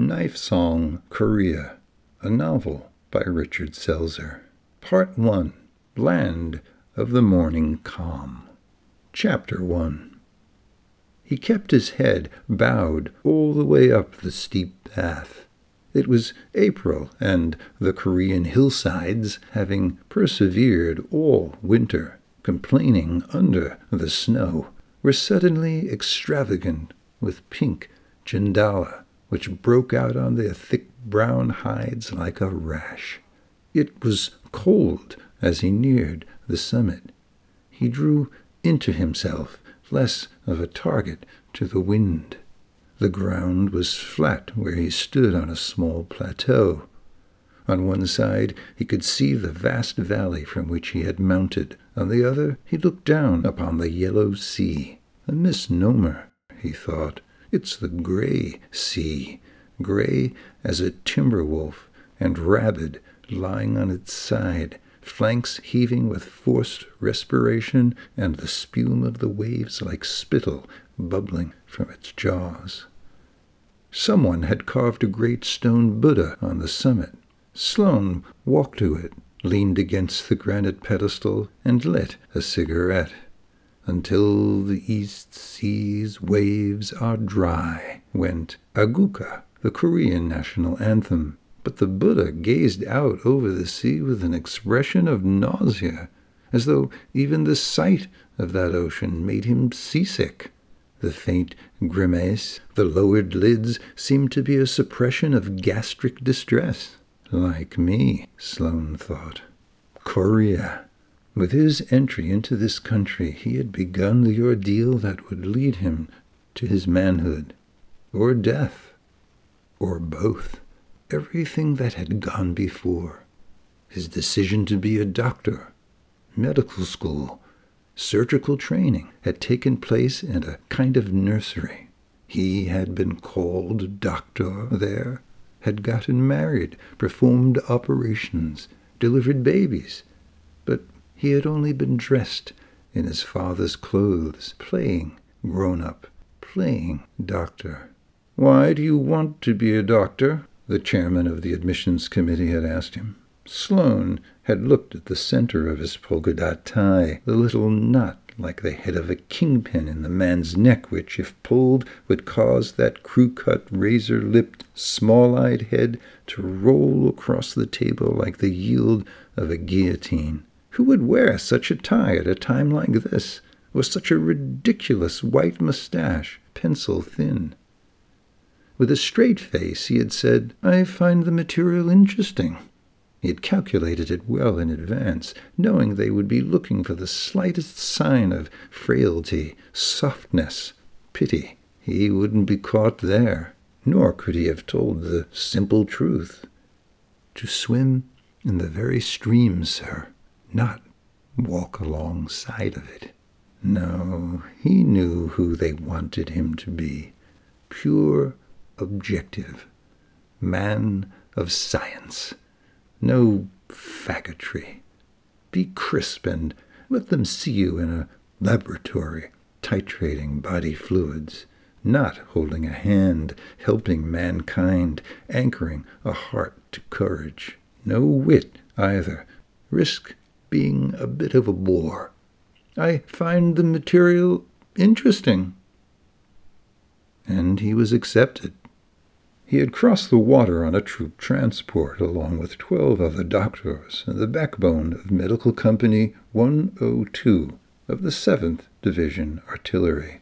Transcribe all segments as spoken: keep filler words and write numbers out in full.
Knife Song Korea, a novel by Richard Selzer. Part one. Land of the Morning Calm. Chapter one. He kept his head bowed all the way up the steep path. It was April, and the Korean hillsides, having persevered all winter, complaining under the snow, were suddenly extravagant with pink jindala, which broke out on their thick brown hides like a rash. It was cold as he neared the summit. He drew into himself, less of a target to the wind. The ground was flat where he stood on a small plateau. On one side he could see the vast valley from which he had mounted. On the other he looked down upon the yellow sea. A misnomer, he thought. It's the gray sea, gray as a timber wolf, and rabid, lying on its side, flanks heaving with forced respiration and the spume of the waves like spittle bubbling from its jaws. Someone had carved a great stone Buddha on the summit. Sloane walked to it, leaned against the granite pedestal, and lit a cigarette. Until the East Sea's waves are dry, went Agukka, the Korean national anthem. But the Buddha gazed out over the sea with an expression of nausea, as though even the sight of that ocean made him seasick. The faint grimace, the lowered lids, seemed to be a suppression of gastric distress. Like me, Sloane thought. Korea. With his entry into this country, he had begun the ordeal that would lead him to his manhood, or death, or both. Everything that had gone before, his decision to be a doctor, medical school, surgical training, had taken place in a kind of nursery. He had been called doctor there, had gotten married, performed operations, delivered babies, but he had only been dressed in his father's clothes, playing grown-up, playing doctor. "Why do you want to be a doctor?" the chairman of the admissions committee had asked him. Sloane had looked at the center of his polka-dot tie, the little knot like the head of a kingpin in the man's neck, which, if pulled, would cause that crew-cut, razor-lipped, small-eyed head to roll across the table like the yield of a guillotine. Who would wear such a tie at a time like this, or such a ridiculous white mustache, pencil-thin? With a straight face he had said, "I find the material interesting." He had calculated it well in advance, knowing they would be looking for the slightest sign of frailty, softness, pity. He wouldn't be caught there, nor could he have told the simple truth. "To swim in the very stream, sir, not walk alongside of it." No, he knew who they wanted him to be. Pure, objective. Man of science. No faggotry. Be crisp and let them see you in a laboratory, titrating body fluids, not holding a hand, helping mankind, anchoring a heart to courage. No wit, either. Risk being a bit of a bore. "I find the material interesting." And he was accepted. He had crossed the water on a troop transport along with twelve other doctors and the backbone of Medical Company one oh two of the seventh Division Artillery.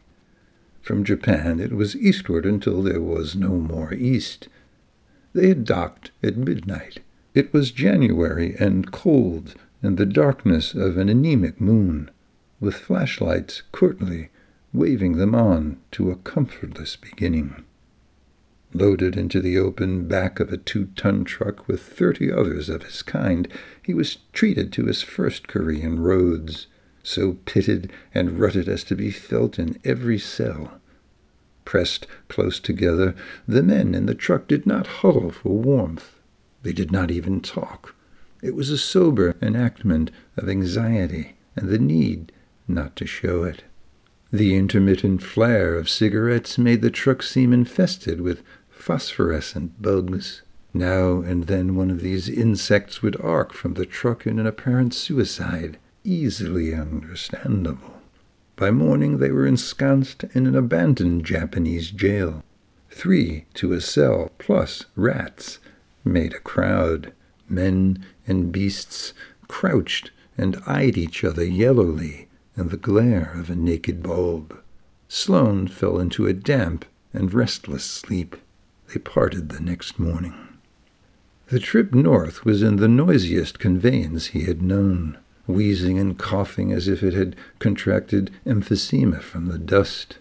From Japan it was eastward until there was no more east. They had docked at midnight. It was January and cold, and the darkness of an anemic moon, with flashlights curtly waving them on to a comfortless beginning. Loaded into the open back of a two-ton truck with thirty others of his kind, he was treated to his first Korean roads, so pitted and rutted as to be felt in every cell. Pressed close together, the men in the truck did not huddle for warmth. They did not even talk. It was a sober enactment of anxiety and the need not to show it. The intermittent flare of cigarettes made the truck seem infested with phosphorescent bugs. Now and then one of these insects would arc from the truck in an apparent suicide, easily understandable. By morning they were ensconced in an abandoned Japanese jail. Three to a cell, plus rats, made a crowd. Men and beasts crouched and eyed each other yellowly in the glare of a naked bulb. Sloane fell into a damp and restless sleep. They parted the next morning. The trip north was in the noisiest conveyance he had known, wheezing and coughing as if it had contracted emphysema from the dust.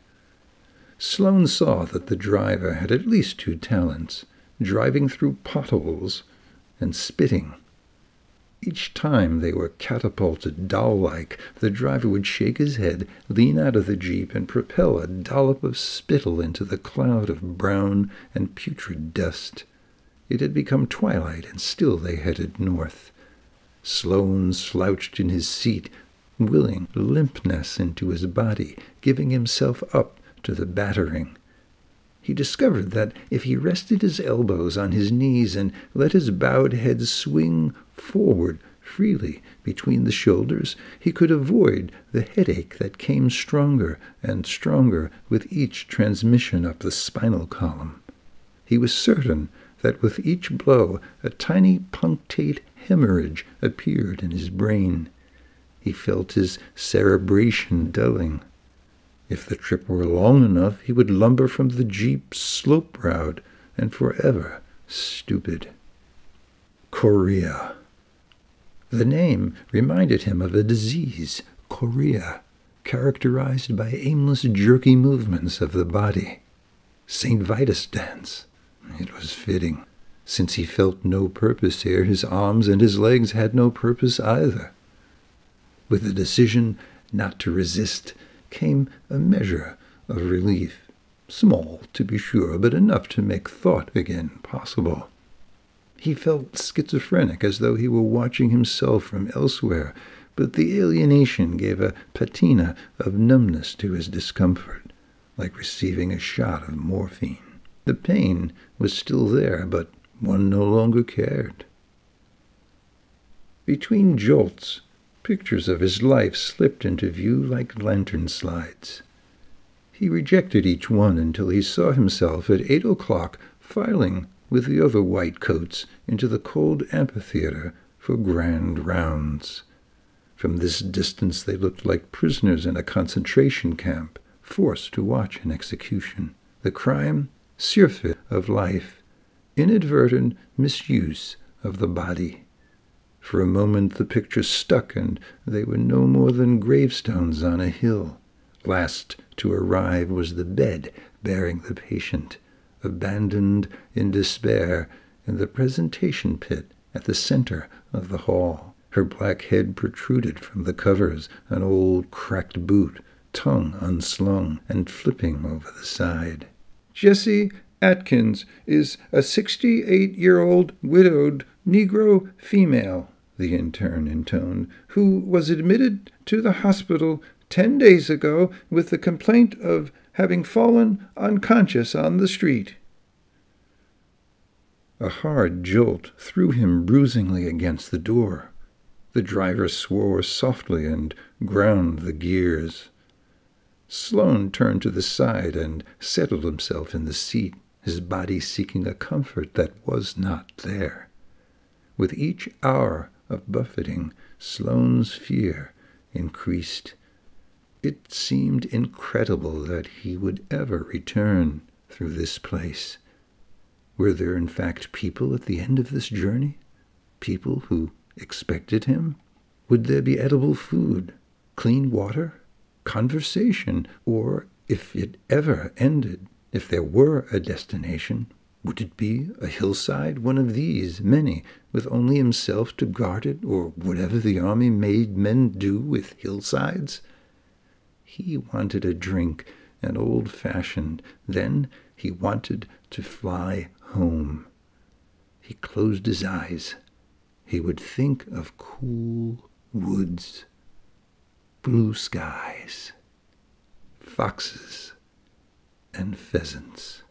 Sloane saw that the driver had at least two talents, driving through potholes and spitting. Each time they were catapulted doll-like, the driver would shake his head, lean out of the jeep, and propel a dollop of spittle into the cloud of brown and putrid dust. It had become twilight, and still they headed north. Sloane slouched in his seat, willing limpness into his body, giving himself up to the battering. He discovered that if he rested his elbows on his knees and let his bowed head swing forward freely between the shoulders, he could avoid the headache that came stronger and stronger with each transmission up the spinal column. He was certain that with each blow a tiny punctate hemorrhage appeared in his brain. He felt his cerebration dulling. If the trip were long enough, he would lumber from the jeep's slope route and forever stupid. Korea. The name reminded him of a disease, chorea, characterized by aimless, jerky movements of the body. Saint Vitus dance. It was fitting, since he felt no purpose here. His arms and his legs had no purpose either. With the decision not to resist came a measure of relief, small to be sure, but enough to make thought again possible. He felt schizophrenic, as though he were watching himself from elsewhere, but the alienation gave a patina of numbness to his discomfort, like receiving a shot of morphine. The pain was still there, but one no longer cared. Between jolts, pictures of his life slipped into view like lantern slides. He rejected each one until he saw himself at eight o'clock filing with the other white coats into the cold amphitheater for grand rounds. From this distance they looked like prisoners in a concentration camp, forced to watch an execution. The crime, surfeit of life, inadvertent misuse of the body. For a moment the picture stuck, and they were no more than gravestones on a hill. Last to arrive was the bed bearing the patient, abandoned in despair in the presentation pit at the center of the hall. Her black head protruded from the covers, an old cracked boot, tongue unslung and flipping over the side. Jessie Atkins is a sixty-eight-year-old widowed Negro female, the intern intoned, who was admitted to the hospital ten days ago with the complaint of having fallen unconscious on the street. A hard jolt threw him bruisingly against the door. The driver swore softly and ground the gears. Sloane turned to the side and settled himself in the seat, his body seeking a comfort that was not there. With each hour of buffeting, Sloane's fear increased. It seemed incredible that he would ever return through this place. Were there in fact people at the end of this journey? People who expected him? Would there be edible food, clean water, conversation? Or, if it ever ended, if there were a destination, would it be a hillside, one of these many, with only himself to guard it, or whatever the army made men do with hillsides? He wanted a drink, an old-fashioned. Then he wanted to fly home. He closed his eyes. He would think of cool woods, blue skies, foxes, and pheasants.